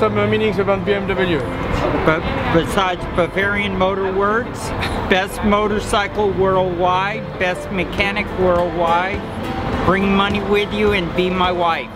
some meanings about BMW. But besides Bavarian Motor Works, best motorcycle worldwide, best mechanic worldwide, bring money with you and be my wife.